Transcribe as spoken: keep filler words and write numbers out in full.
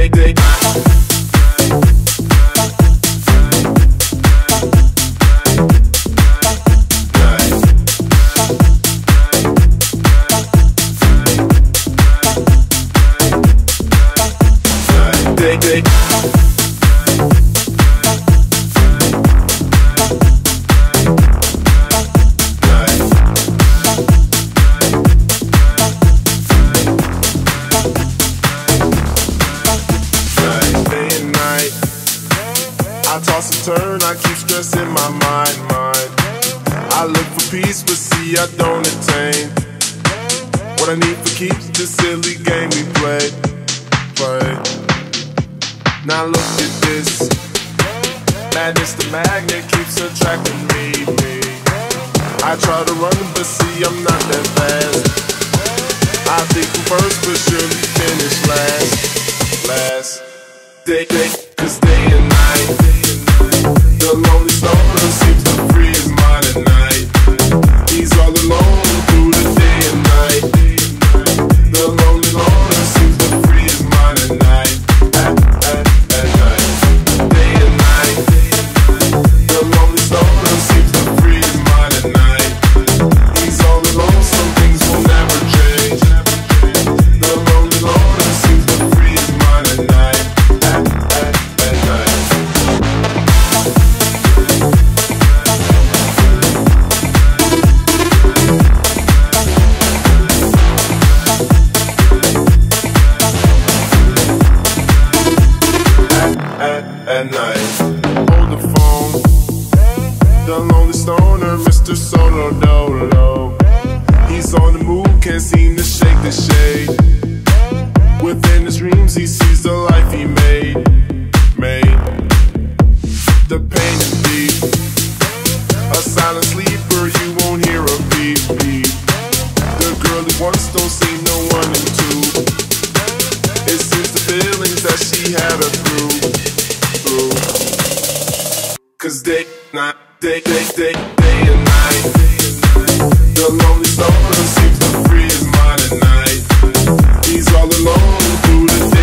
Lonely stoner seems to free his mind at night. He's all alone through the day.